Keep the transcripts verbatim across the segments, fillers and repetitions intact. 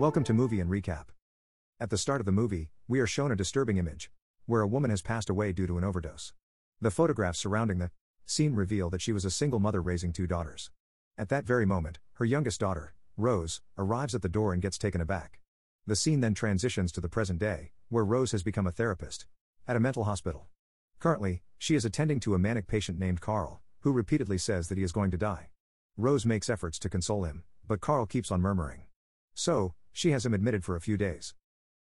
Welcome to Movie and Recap. At the start of the movie, we are shown a disturbing image, where a woman has passed away due to an overdose. The photographs surrounding the scene reveal that she was a single mother raising two daughters. At that very moment, her youngest daughter, Rose, arrives at the door and gets taken aback. The scene then transitions to the present day, where Rose has become a therapist at a mental hospital. Currently, she is attending to a manic patient named Carl, who repeatedly says that he is going to die. Rose makes efforts to console him, but Carl keeps on murmuring. So, she has him admitted for a few days.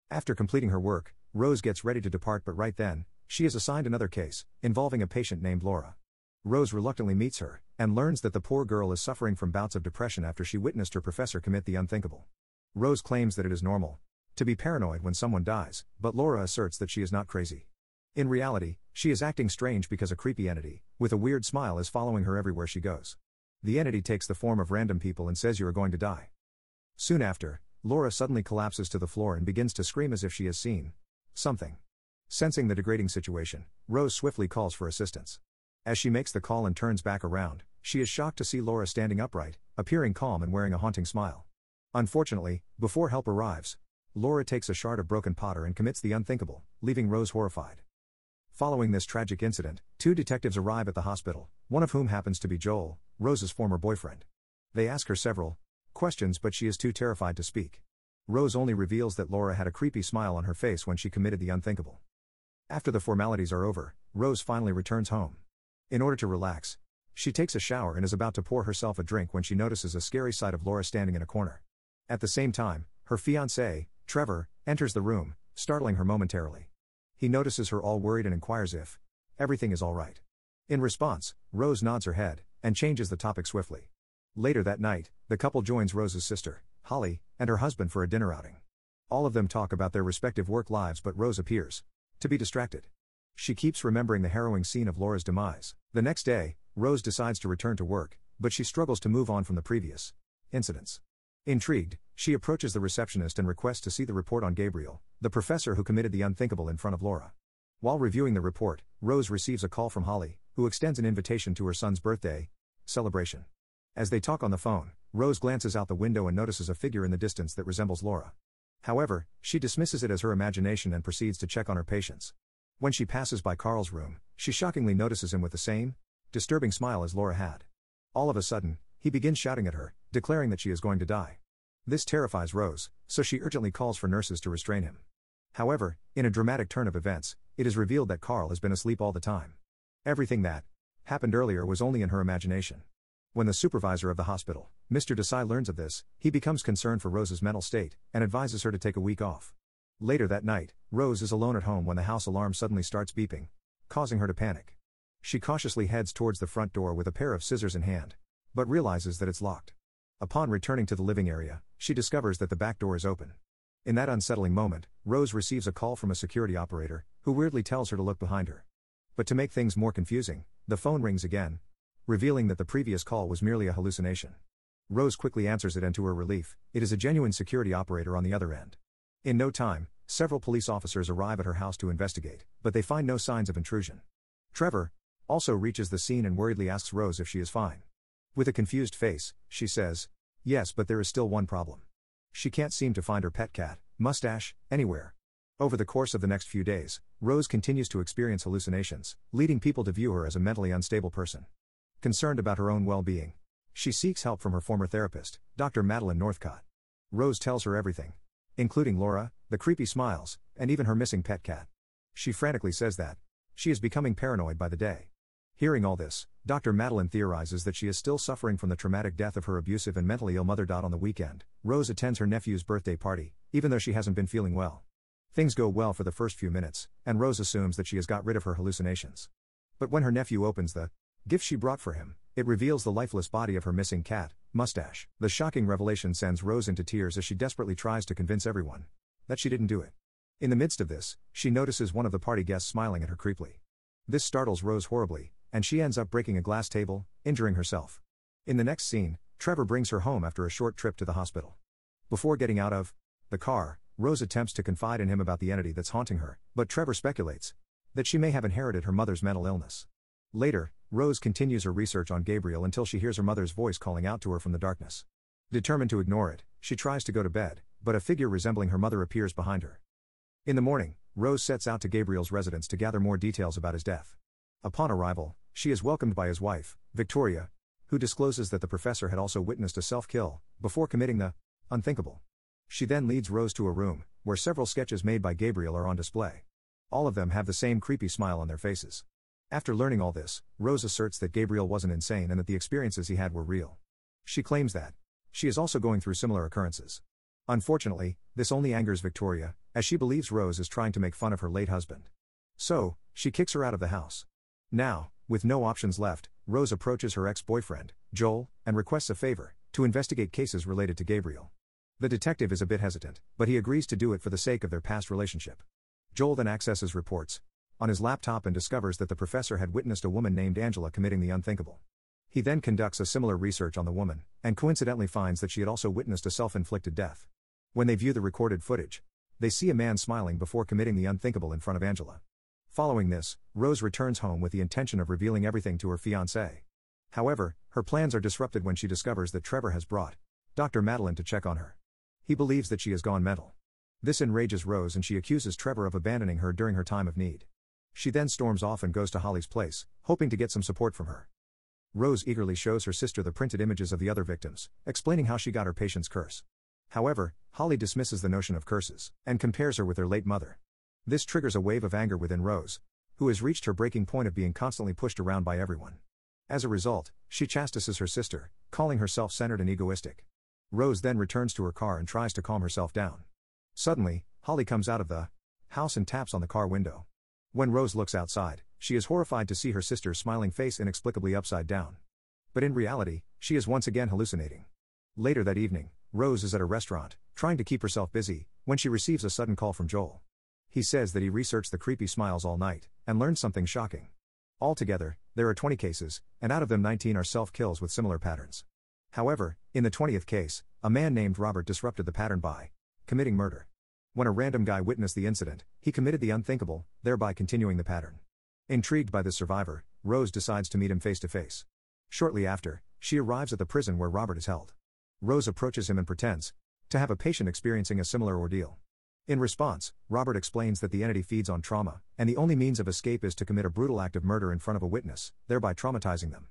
After completing her work, Rose gets ready to depart, but right then, she is assigned another case, involving a patient named Laura. Rose reluctantly meets her, and learns that the poor girl is suffering from bouts of depression after she witnessed her professor commit the unthinkable. Rose claims that it is normal to be paranoid when someone dies, but Laura asserts that she is not crazy. In reality, she is acting strange because a creepy entity, with a weird smile, is following her everywhere she goes. The entity takes the form of random people and says you are going to die. Soon after, Laura suddenly collapses to the floor and begins to scream as if she has seen something. Sensing the degrading situation, Rose swiftly calls for assistance. As she makes the call and turns back around, she is shocked to see Laura standing upright, appearing calm and wearing a haunting smile. Unfortunately, before help arrives, Laura takes a shard of broken pottery and commits the unthinkable, leaving Rose horrified. Following this tragic incident, two detectives arrive at the hospital, one of whom happens to be Joel, Rose's former boyfriend. They ask her several questions, but she is too terrified to speak. Rose only reveals that Laura had a creepy smile on her face when she committed the unthinkable. After the formalities are over, Rose finally returns home. In order to relax, she takes a shower and is about to pour herself a drink when she notices a scary sight of Laura standing in a corner. At the same time, her fiancé, Trevor, enters the room, startling her momentarily. He notices her all worried and inquires if everything is all right. In response, Rose nods her head, and changes the topic swiftly. Later that night, the couple joins Rose's sister, Holly, and her husband for a dinner outing. All of them talk about their respective work lives, but Rose appears to be distracted. She keeps remembering the harrowing scene of Laura's demise. The next day, Rose decides to return to work, but she struggles to move on from the previous incidents. Intrigued, she approaches the receptionist and requests to see the report on Gabriel, the professor who committed the unthinkable in front of Laura. While reviewing the report, Rose receives a call from Holly, who extends an invitation to her son's birthday celebration. As they talk on the phone, Rose glances out the window and notices a figure in the distance that resembles Laura. However, she dismisses it as her imagination and proceeds to check on her patients. When she passes by Carl's room, she shockingly notices him with the same disturbing smile as Laura had. All of a sudden, he begins shouting at her, declaring that she is going to die. This terrifies Rose, so she urgently calls for nurses to restrain him. However, in a dramatic turn of events, it is revealed that Carl has been asleep all the time. Everything that happened earlier was only in her imagination. When the supervisor of the hospital, Mister Desai, learns of this, he becomes concerned for Rose's mental state, and advises her to take a week off. Later that night, Rose is alone at home when the house alarm suddenly starts beeping, causing her to panic. She cautiously heads towards the front door with a pair of scissors in hand, but realizes that it's locked. Upon returning to the living area, she discovers that the back door is open. In that unsettling moment, Rose receives a call from a security operator, who weirdly tells her to look behind her. But to make things more confusing, the phone rings again, revealing that the previous call was merely a hallucination. Rose quickly answers it, and to her relief, it is a genuine security operator on the other end. In no time, several police officers arrive at her house to investigate, but they find no signs of intrusion. Trevor also reaches the scene and worriedly asks Rose if she is fine. With a confused face, she says, "Yes, but there is still one problem. She can't seem to find her pet cat, Mustache, anywhere." Over the course of the next few days, Rose continues to experience hallucinations, leading people to view her as a mentally unstable person. Concerned about her own well-being, she seeks help from her former therapist, Doctor Madeline Northcott. Rose tells her everything, including Laura, the creepy smiles, and even her missing pet cat. She frantically says that she is becoming paranoid by the day. Hearing all this, Doctor Madeline theorizes that she is still suffering from the traumatic death of her abusive and mentally ill mother. On the weekend, Rose attends her nephew's birthday party, even though she hasn't been feeling well. Things go well for the first few minutes, and Rose assumes that she has got rid of her hallucinations. But when her nephew opens the gift she brought for him, it reveals the lifeless body of her missing cat, Mustache. The shocking revelation sends Rose into tears as she desperately tries to convince everyone that she didn't do it. In the midst of this, she notices one of the party guests smiling at her creepily. This startles Rose horribly, and she ends up breaking a glass table, injuring herself. In the next scene, Trevor brings her home after a short trip to the hospital. Before getting out of the car, Rose attempts to confide in him about the entity that's haunting her, but Trevor speculates that she may have inherited her mother's mental illness. Later, Rose continues her research on Gabriel until she hears her mother's voice calling out to her from the darkness. Determined to ignore it, she tries to go to bed, but a figure resembling her mother appears behind her. In the morning, Rose sets out to Gabriel's residence to gather more details about his death. Upon arrival, she is welcomed by his wife, Victoria, who discloses that the professor had also witnessed a self-kill, before committing the unthinkable. She then leads Rose to a room, where several sketches made by Gabriel are on display. All of them have the same creepy smile on their faces. After learning all this, Rose asserts that Gabriel wasn't insane and that the experiences he had were real. She claims that she is also going through similar occurrences. Unfortunately, this only angers Victoria, as she believes Rose is trying to make fun of her late husband. So, she kicks her out of the house. Now, with no options left, Rose approaches her ex-boyfriend, Joel, and requests a favor, to investigate cases related to Gabriel. The detective is a bit hesitant, but he agrees to do it for the sake of their past relationship. Joel then accesses reports on his laptop and discovers that the professor had witnessed a woman named Angela committing the unthinkable. He then conducts a similar research on the woman, and coincidentally finds that she had also witnessed a self-inflicted death. When they view the recorded footage, they see a man smiling before committing the unthinkable in front of Angela. Following this, Rose returns home with the intention of revealing everything to her fiancé. However, her plans are disrupted when she discovers that Trevor has brought Doctor Madeline to check on her. He believes that she has gone mental. This enrages Rose and she accuses Trevor of abandoning her during her time of need. She then storms off and goes to Holly's place, hoping to get some support from her. Rose eagerly shows her sister the printed images of the other victims, explaining how she got her patient's curse. However, Holly dismisses the notion of curses, and compares her with her late mother. This triggers a wave of anger within Rose, who has reached her breaking point of being constantly pushed around by everyone. As a result, she chastises her sister, calling her self-centered and egoistic. Rose then returns to her car and tries to calm herself down. Suddenly, Holly comes out of the house and taps on the car window. When Rose looks outside, she is horrified to see her sister's smiling face inexplicably upside down. But in reality, she is once again hallucinating. Later that evening, Rose is at a restaurant, trying to keep herself busy, when she receives a sudden call from Joel. He says that he researched the creepy smiles all night, and learned something shocking. Altogether, there are twenty cases, and out of them nineteen are self-kills with similar patterns. However, in the twentieth case, a man named Robert disrupted the pattern by committing murder. When a random guy witnessed the incident, he committed the unthinkable, thereby continuing the pattern. Intrigued by the survivor, Rose decides to meet him face to face. Shortly after, she arrives at the prison where Robert is held. Rose approaches him and pretends to have a patient experiencing a similar ordeal. In response, Robert explains that the entity feeds on trauma, and the only means of escape is to commit a brutal act of murder in front of a witness, thereby traumatizing them.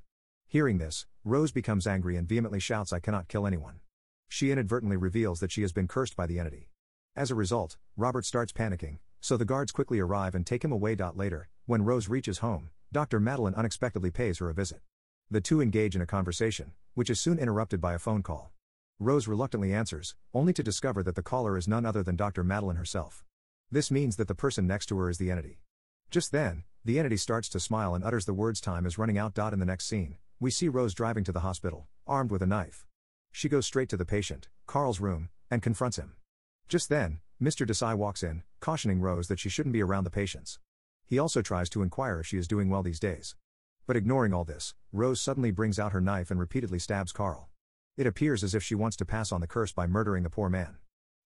Hearing this, Rose becomes angry and vehemently shouts, "I cannot kill anyone." She inadvertently reveals that she has been cursed by the entity. As a result, Robert starts panicking, so the guards quickly arrive and take him away. Later, when Rose reaches home, Doctor Madeline unexpectedly pays her a visit. The two engage in a conversation, which is soon interrupted by a phone call. Rose reluctantly answers, only to discover that the caller is none other than Doctor Madeline herself. This means that the person next to her is the entity. Just then, the entity starts to smile and utters the words "time is running out." In the next scene, we see Rose driving to the hospital, armed with a knife. She goes straight to the patient, Carl's room, and confronts him. Just then, Mister Desai walks in, cautioning Rose that she shouldn't be around the patients. He also tries to inquire if she is doing well these days. But ignoring all this, Rose suddenly brings out her knife and repeatedly stabs Carl. It appears as if she wants to pass on the curse by murdering the poor man.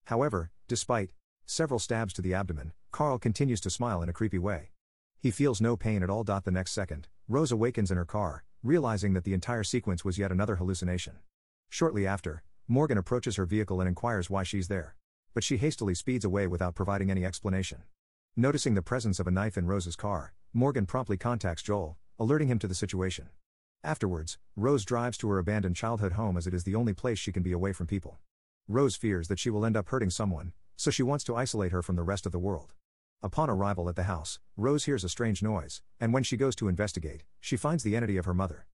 However, despite several stabs to the abdomen, Carl continues to smile in a creepy way. He feels no pain at all. The next second, Rose awakens in her car, realizing that the entire sequence was yet another hallucination. Shortly after, Morgan approaches her vehicle and inquires why she's there, but she hastily speeds away without providing any explanation. Noticing the presence of a knife in Rose's car, Morgan promptly contacts Joel, alerting him to the situation. Afterwards, Rose drives to her abandoned childhood home, as it is the only place she can be away from people. Rose fears that she will end up hurting someone, so she wants to isolate her from the rest of the world. Upon arrival at the house, Rose hears a strange noise, and when she goes to investigate, she finds the entity of her mother.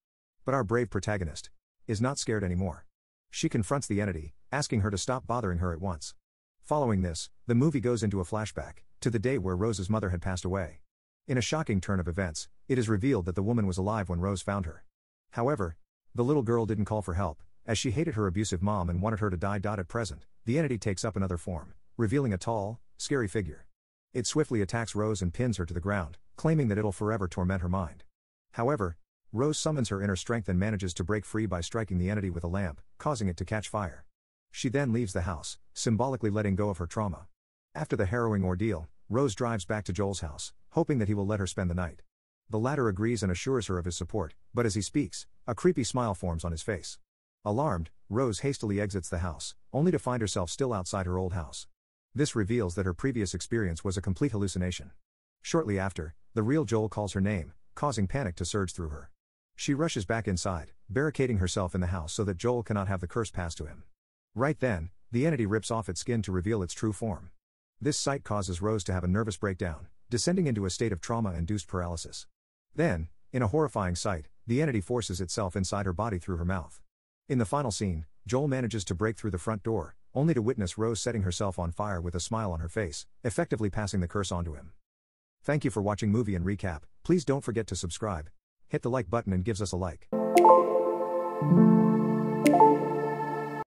But our brave protagonist is not scared anymore. She confronts the entity, asking her to stop bothering her at once. Following this, the movie goes into a flashback, to the day where Rose's mother had passed away. In a shocking turn of events, it is revealed that the woman was alive when Rose found her. However, the little girl didn't call for help, as she hated her abusive mom and wanted her to die. At present, the entity takes up another form, revealing a tall, scary figure. It swiftly attacks Rose and pins her to the ground, claiming that it'll forever torment her mind. However, Rose summons her inner strength and manages to break free by striking the entity with a lamp, causing it to catch fire. She then leaves the house, symbolically letting go of her trauma. After the harrowing ordeal, Rose drives back to Joel's house, hoping that he will let her spend the night. The latter agrees and assures her of his support, but as he speaks, a creepy smile forms on his face. Alarmed, Rose hastily exits the house, only to find herself still outside her old house. This reveals that her previous experience was a complete hallucination. Shortly after, the real Joel calls her name, causing panic to surge through her. She rushes back inside, barricading herself in the house so that Joel cannot have the curse passed to him. Right then, the entity rips off its skin to reveal its true form. This sight causes Rose to have a nervous breakdown, descending into a state of trauma-induced paralysis. Then, in a horrifying sight, the entity forces itself inside her body through her mouth. In the final scene, Joel manages to break through the front door, only to witness Rose setting herself on fire with a smile on her face, effectively passing the curse onto him. Thank you for watching Movie and Recap. Please don't forget to subscribe, hit the like button and gives us a like.